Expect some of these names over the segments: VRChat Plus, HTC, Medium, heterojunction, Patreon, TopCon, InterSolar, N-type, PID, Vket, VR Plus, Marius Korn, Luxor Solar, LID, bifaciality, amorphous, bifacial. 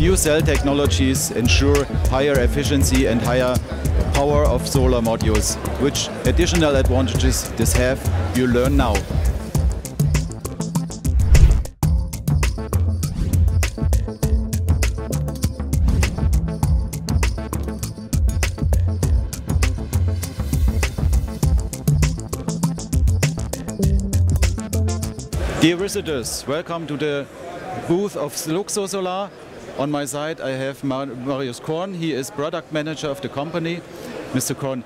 New cell technologies ensure higher efficiency and higher power of solar modules. Which additional advantages this have, you learn now. Dear visitors, welcome to the booth of Luxor Solar. On my side I have Marius Korn, he is product manager of the company. Mr. Korn,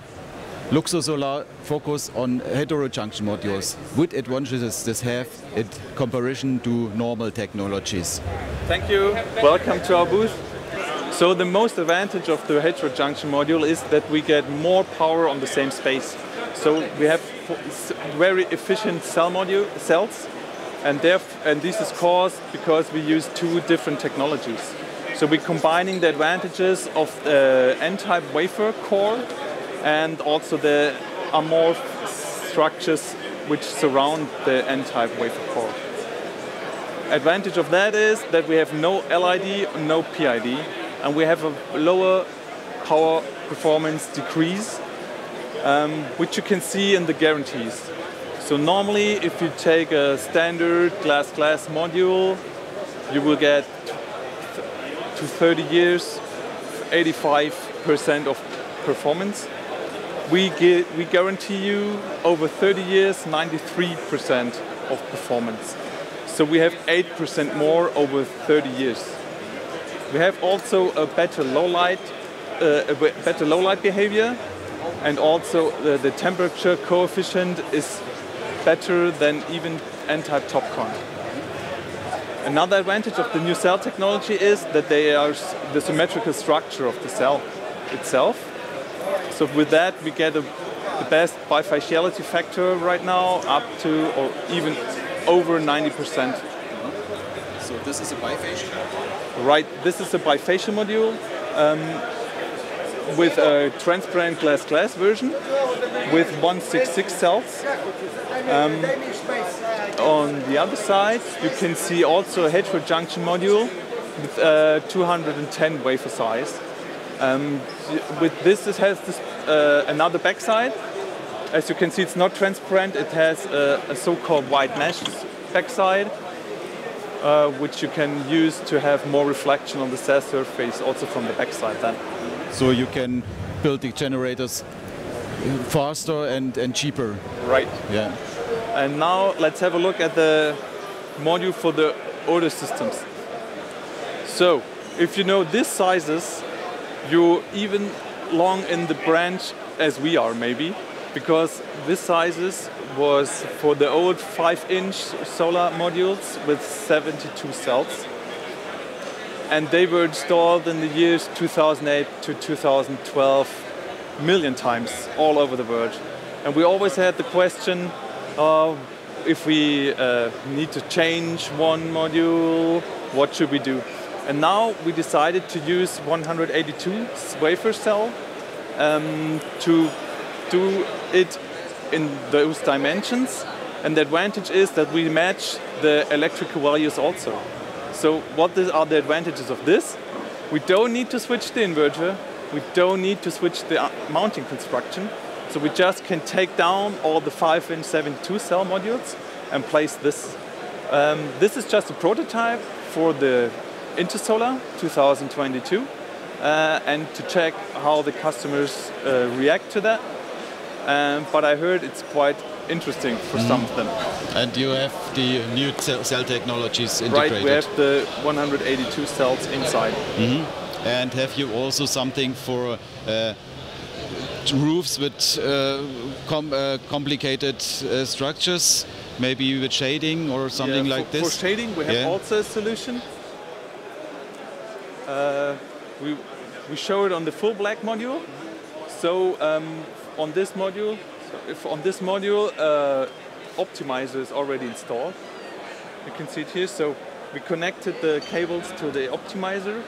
Luxor Solar focus on heterojunction modules. What advantages this have in comparison to normal technologies? Thank you, welcome to our booth. So the most advantage of the heterojunction module is that we get more power on the same space. So we have very efficient cells. And this is caused because we use two different technologies. So we're combining the advantages of the N-type wafer core and also the amorphous structures which surround the N-type wafer core. Advantage of that is that we have no LID, no PID, and we have a lower power performance decrease, which you can see in the guarantees. So normally, if you take a standard glass-glass module, you will get to 30 years, 85% of performance. We guarantee you over 30 years, 93% of performance. So we have 8% more over 30 years. We have also a better low light behavior, and also the temperature coefficient is better than even N-type TopCon. Another advantage of the new cell technology is that they are the symmetrical structure of the cell itself. So with that we get the best bifaciality factor right now, up to or even over 90%. So this is a bifacial? Right, this is a bifacial module with a transparent glass-glass version with 166 cells. On the other side, you can see also a heterojunction module with 210 wafer size. With this, it has this, another backside. As you can see, it's not transparent. It has a so-called white mesh backside, which you can use to have more reflection on the cell surface, also from the backside then. So you can build the generators faster and cheaper. Right. Yeah. And now let's have a look at the module for the older systems. So if you know these sizes, you're even long in the branch as we are maybe, because these sizes was for the old 5-inch solar modules with 72 cells. And they were installed in the years 2008 to 2012. Million times all over the world, and we always had the question of if we need to change one module, what should we do? And now we decided to use 182 wafer cell to do it in those dimensions, and the advantage is that we match the electrical values also. So what are the advantages of this? We don't need to switch the inverter. We don't need to switch the mounting construction, so we just can take down all the 5-inch 72 cell modules and place this. This is just a prototype for the InterSolar 2022 and to check how the customers react to that. But I heard it's quite interesting for some of them. And you have the new cell technologies integrated. Right, we have the 182 cells inside. Mm-hmm. And have you also something for roofs with complicated structures, maybe with shading or something like this? For shading we have also a solution. We show it on the full black module. So on this module, optimizer is already installed. You can see it here. So we connected the cables to the optimizer.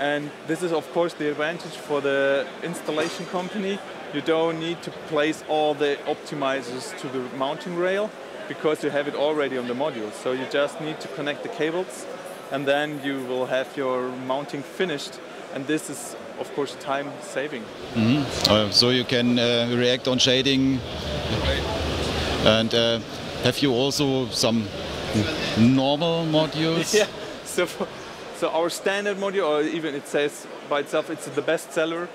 And this is of course the advantage for the installation company. You don't need to place all the optimizers to the mounting rail because you have it already on the module. So you just need to connect the cables and then you will have your mounting finished, and this is of course time saving. Mm-hmm. So you can react on shading, and have you also some normal modules? Yeah. So our standard module, or even it says by itself, it's the best seller.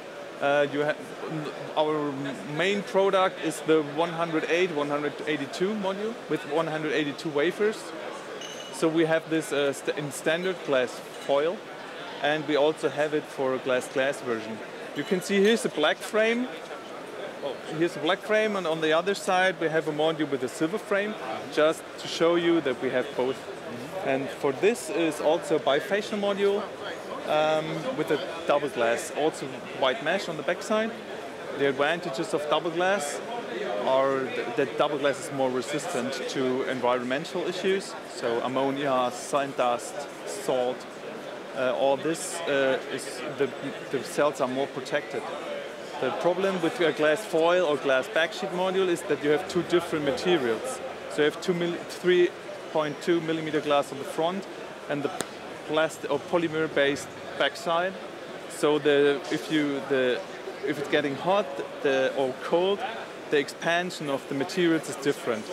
Our main product is the 108, 182 module with 182 wafers. So we have this in standard glass foil, and we also have it for a glass version. You can see here's a black frame. Here's a black frame, and on the other side we have a module with a silver frame, just to show you that we have both. And for this is also a bifacial module with a double glass, also white mesh on the backside. The advantages of double glass are that double glass is more resistant to environmental issues, so ammonia, sand dust, salt, all this is the cells are more protected. The problem with a glass foil or glass backsheet module is that you have two different materials. So you have 3.2 millimeter glass on the front and the plastic or polymer-based backside. So if it's getting hot or cold, the expansion of the materials is different,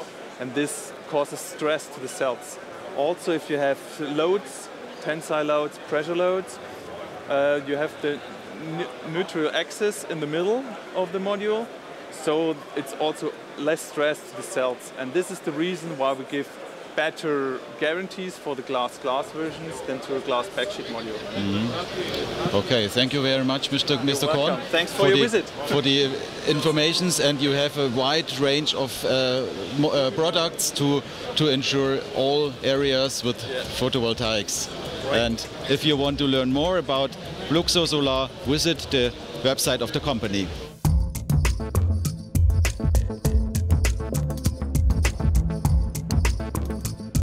and this causes stress to the cells. Also, if you have loads, tensile loads, pressure loads, you have the neutral axis in the middle of the module, so it's also less stress to the cells. And this is the reason why we give better guarantees for the glass versions than to a glass backsheet module. Mm-hmm. Okay, thank you very much, Mr. Korn. Thanks for your visit. For the informations, and you have a wide range of products to ensure all areas with photovoltaics. Right. And if you want to learn more about Luxor Solar, visit the website of the company.